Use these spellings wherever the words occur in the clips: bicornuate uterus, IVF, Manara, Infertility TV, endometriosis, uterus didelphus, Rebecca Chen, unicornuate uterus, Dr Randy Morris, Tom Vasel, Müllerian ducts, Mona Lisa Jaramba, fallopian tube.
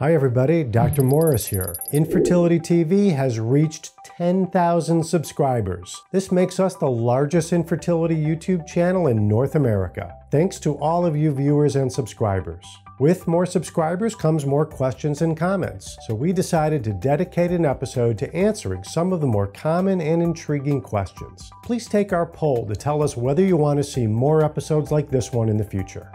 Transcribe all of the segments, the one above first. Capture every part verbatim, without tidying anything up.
Hi everybody, Doctor Morris here. Infertility T V has reached ten thousand subscribers. This makes us the largest infertility YouTube channel in North America. Thanks to all of you viewers and subscribers. With more subscribers comes more questions and comments, so we decided to dedicate an episode to answering some of the more common and intriguing questions. Please take our poll to tell us whether you want to see more episodes like this one in the future.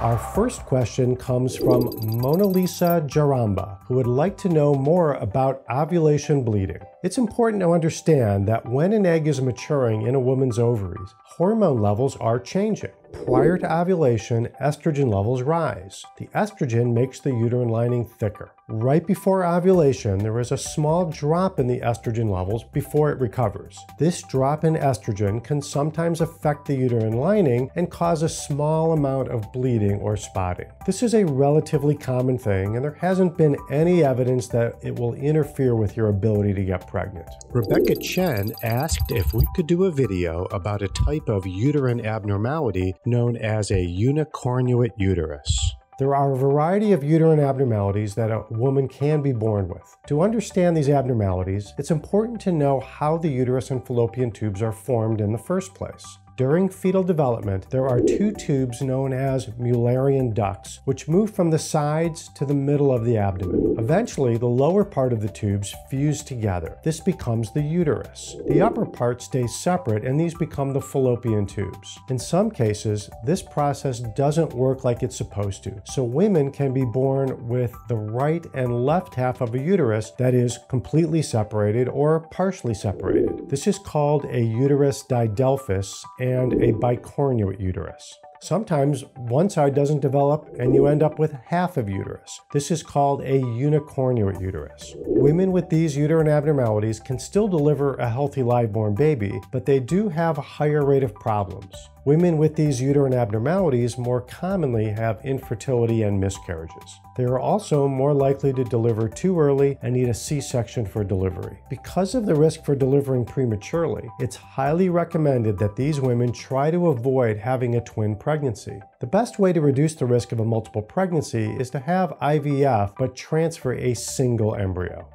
Our first question comes from Mona Lisa Jaramba, who would like to know more about ovulation bleeding. It's important to understand that when an egg is maturing in a woman's ovaries, hormone levels are changing. Prior to ovulation, estrogen levels rise. The estrogen makes the uterine lining thicker. Right before ovulation, there is a small drop in the estrogen levels before it recovers. This drop in estrogen can sometimes affect the uterine lining and cause a small amount of bleeding or spotting. This is a relatively common thing, and there hasn't been any evidence that it will interfere with your ability to get pregnant. Rebecca Chen asked if we could do a video about a type of uterine abnormality known as a unicornuate uterus. There are a variety of uterine abnormalities that a woman can be born with. To understand these abnormalities, it's important to know how the uterus and fallopian tubes are formed in the first place. During fetal development, there are two tubes known as Müllerian ducts, which move from the sides to the middle of the abdomen. Eventually, the lower part of the tubes fuse together. This becomes the uterus. The upper part stays separate, and these become the fallopian tubes. In some cases, this process doesn't work like it's supposed to, so women can be born with the right and left half of a uterus that is completely separated or partially separated. This is called a uterus didelphus and a bicornuate uterus. Sometimes one side doesn't develop and you end up with half of uterus. This is called a unicornuate uterus. Women with these uterine abnormalities can still deliver a healthy live-born baby, but they do have a higher rate of problems. Women with these uterine abnormalities more commonly have infertility and miscarriages. They are also more likely to deliver too early and need a C section for delivery. Because of the risk for delivering prematurely, it's highly recommended that these women try to avoid having a twin pregnancy. The best way to reduce the risk of a multiple pregnancy is to have I V F but transfer a single embryo.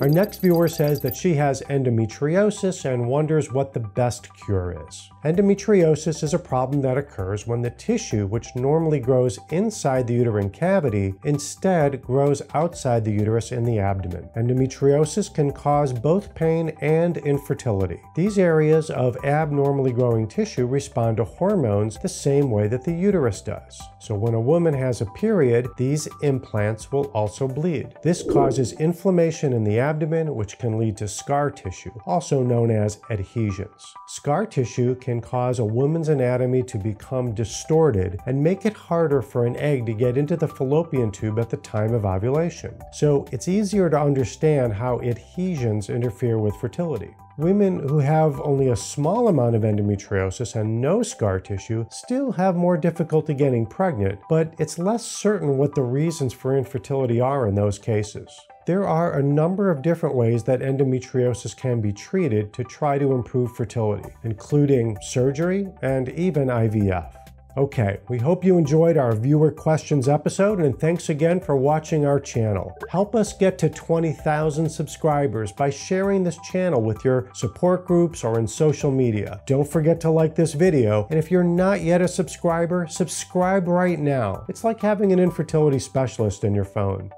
Our next viewer says that she has endometriosis and wonders what the best cure is. Endometriosis is a problem that occurs when the tissue, which normally grows inside the uterine cavity, instead grows outside the uterus in the abdomen. Endometriosis can cause both pain and infertility. These areas of abnormally growing tissue respond to hormones the same way that the uterus does. So when a woman has a period, these implants will also bleed. This causes inflammation in the abdomen, which can lead to scar tissue, also known as adhesions. Scar tissue can cause a woman's anatomy to become distorted and make it harder for an egg to get into the fallopian tube at the time of ovulation. So it's easier to understand how adhesions interfere with fertility. Women who have only a small amount of endometriosis and no scar tissue still have more difficulty getting pregnant, but it's less certain what the reasons for infertility are in those cases. There are a number of different ways that endometriosis can be treated to try to improve fertility, including surgery and even I V F. Okay, we hope you enjoyed our viewer questions episode, and thanks again for watching our channel. Help us get to twenty thousand subscribers by sharing this channel with your support groups or in social media. Don't forget to like this video, and if you're not yet a subscriber, subscribe right now. It's like having an infertility specialist in your phone.